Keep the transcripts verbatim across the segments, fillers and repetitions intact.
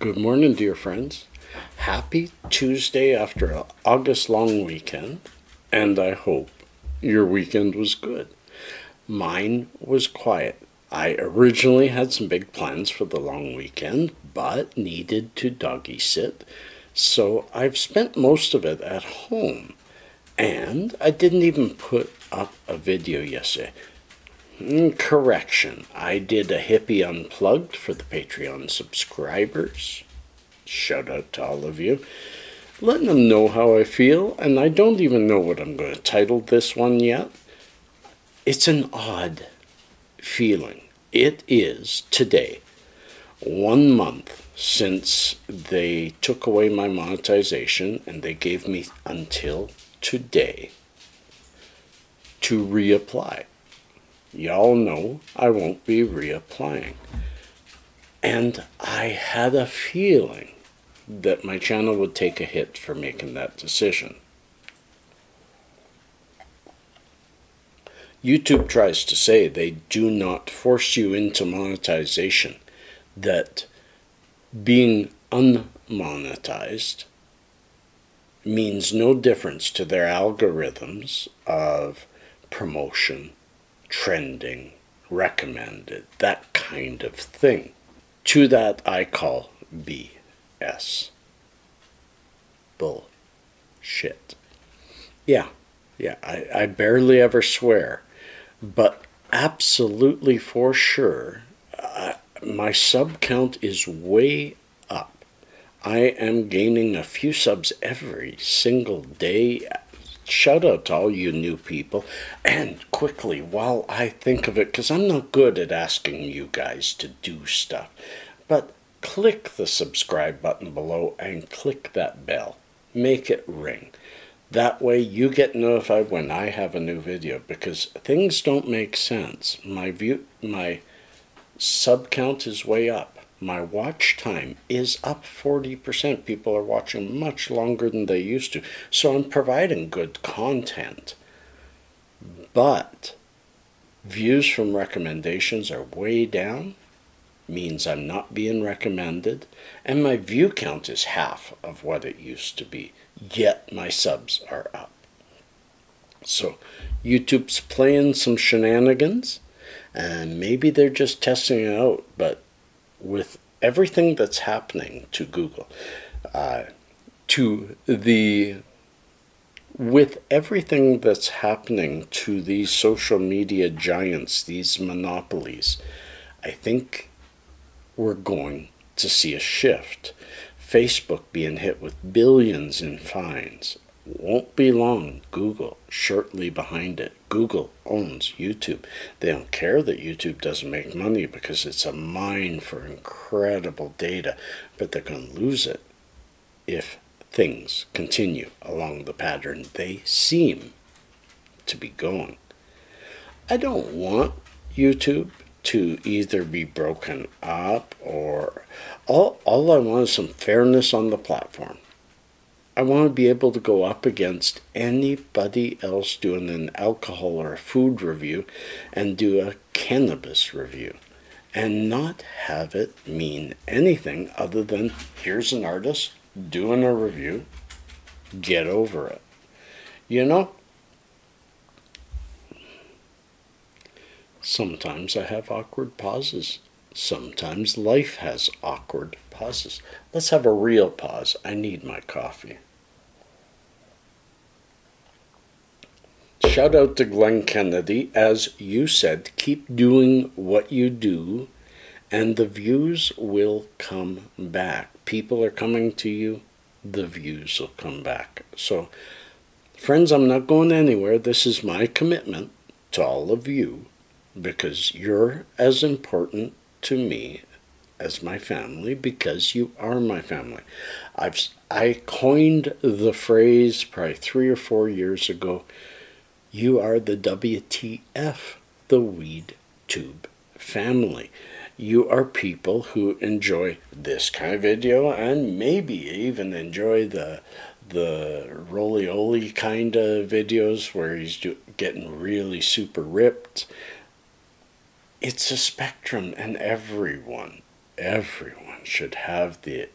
Good morning, dear friends. Happy Tuesday after an August long weekend, and I hope your weekend was good. Mine was quiet. I originally had some big plans for the long weekend, but needed to doggy sit, so I've spent most of it at home, and I didn't even put up a video yesterday. Correction, I did a hippie unplugged for the Patreon subscribers. Shout out to all of you. Letting them know how I feel, and I don't even know what I'm going to title this one yet. It's an odd feeling. It is today, one month since they took away my monetization, and they gave me until today to reapply. Y'all know I won't be reapplying. And I had a feeling that my channel would take a hit for making that decision. YouTube tries to say they do not force you into monetization, that being unmonetized means no difference to their algorithms of promotion, trending, recommended, that kind of thing. To that I call B S. Bullshit. Yeah, yeah, I, I barely ever swear, but absolutely for sure, uh, my sub count is way up. I am gaining a few subs every single day. Shout out to all you new people. And quickly, while I think of it, because I'm not good at asking you guys to do stuff, but click the subscribe button below and click that bell. Make it ring. That way you get notified when I have a new video, because things don't make sense. My view, my sub count is way up. My watch time is up forty percent. People are watching much longer than they used to. So I'm providing good content. But views from recommendations are way down. Means I'm not being recommended. And my view count is half of what it used to be. Yet my subs are up. So YouTube's playing some shenanigans. And maybe they're just testing it out. But with everything that's happening to Google, uh, to the, with everything that's happening to these social media giants, these monopolies, I think we're going to see a shift. Facebook being hit with billions in fines. Won't be long. Google shortly behind it. Google owns YouTube. They don't care that YouTube doesn't make money because it's a mine for incredible data, but they're going to lose it if things continue along the pattern they seem to be going. I don't want YouTube to either be broken up or all, all I want is some fairness on the platform. I want to be able to go up against anybody else doing an alcohol or a food review and do a cannabis review and not have it mean anything other than here's an artist doing a review, get over it. You know, sometimes I have awkward pauses. Sometimes life has awkward pauses. Let's have a real pause. I need my coffee. Shout out to Glenn Kennedy. As you said, keep doing what you do and the views will come back. People are coming to you. The views will come back. So, friends, I'm not going anywhere. This is my commitment to all of you because you're as important to me as my family because you are my family. I've, I coined the phrase probably three or four years ago, you are the W T F, the Weed Tube family. You are people who enjoy this kind of video and maybe even enjoy the the roly-oly kind of videos where he's do, getting really super ripped. It's a spectrum, and everyone, everyone should have the,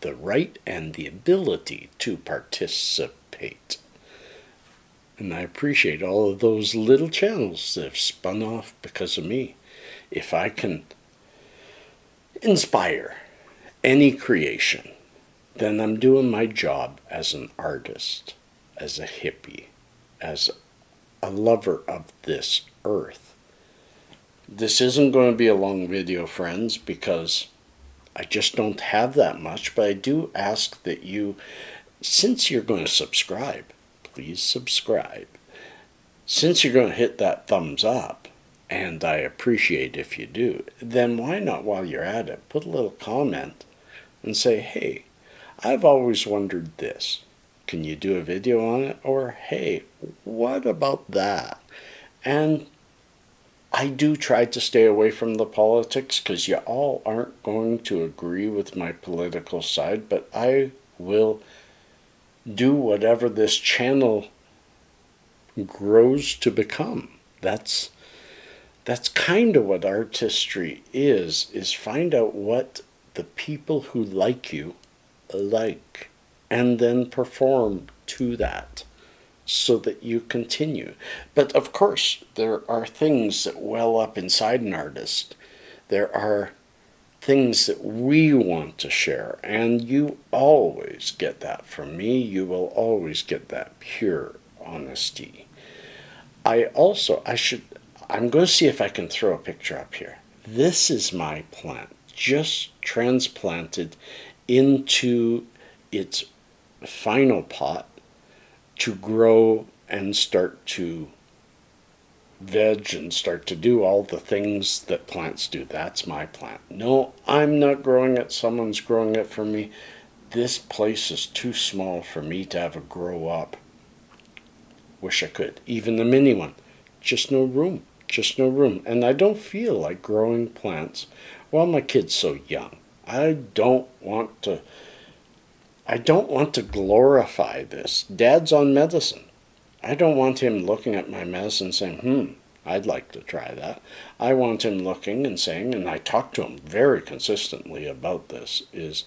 the right and the ability to participate. And I appreciate all of those little channels that have spun off because of me. If I can inspire any creation, then I'm doing my job as an artist, as a hippie, as a lover of this earth. This isn't going to be a long video, friends, because I just don't have that much, but I do ask that you, since you're going to subscribe, please subscribe. Since you're going to hit that thumbs up, and I appreciate if you do, then why not, while you're at it, put a little comment and say, hey, I've always wondered this. Can you do a video on it? Or, hey, what about that? And I do try to stay away from the politics, because you all aren't going to agree with my political side, but I will do whatever this channel grows to become. That's that's kind of what artistry is, is find out what the people who like you like, and then perform to that so that you continue. But of course, there are things that well up inside an artist. There are things that we want to share, and you always get that from me. You will always get that pure honesty. I also, I should, I'm going to see if I can throw a picture up here. This is my plant, just transplanted into its final pot to grow and start to veg and start to do all the things that plants do. That's my plant. No, I'm not growing it. Someone's growing it for me. This place is too small for me to have it grow up. Wish I could. Even the mini one. Just no room. Just no room. And I don't feel like growing plants while my kid's so young. I don't want to, I don't want to glorify this. Dad's on medicine. I don't want him looking at my medicine saying, hmm, I'd like to try that. I want him looking and saying, and I talk to him very consistently about this, is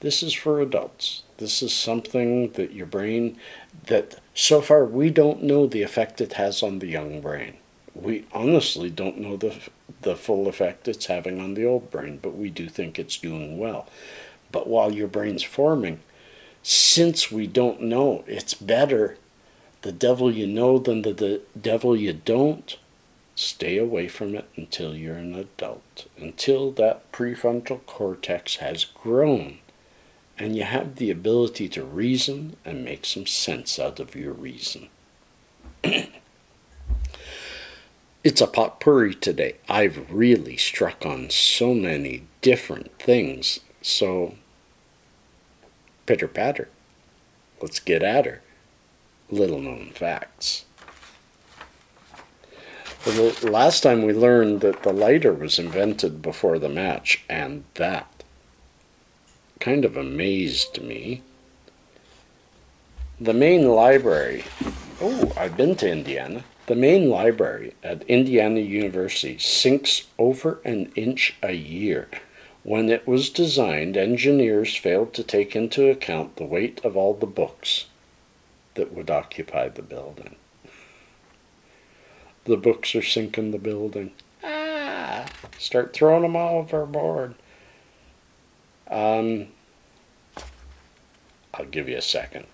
this is for adults. This is something that your brain, that so far we don't know the effect it has on the young brain. We honestly don't know the, the full effect it's having on the old brain, but we do think it's doing well. But while your brain's forming, since we don't know, it's better the devil you know than the, the devil you don't. Stay away from it until you're an adult, until that prefrontal cortex has grown and you have the ability to reason and make some sense out of your reason. It's a potpourri today. I've really struck on so many different things. So, pitter-patter. Let's get at her. Little-known facts. Well, last time we learned that the lighter was invented before the match, and that kind of amazed me. The main library... Oh, I've been to Indiana. The main library at Indiana University sinks over an inch a year. When it was designed, engineers failed to take into account the weight of all the books that would occupy the building. The books are sinking the building. Ah! Start throwing them all overboard. Um, I'll give you a second.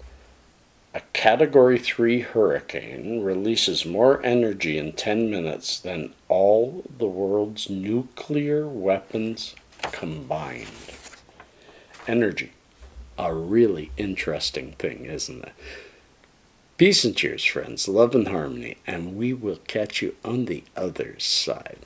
A Category three hurricane releases more energy in ten minutes than all the world's nuclear weapons combined. Energy. A really interesting thing, isn't it? Peace and cheers, friends. Love and harmony. And we will catch you on the other side.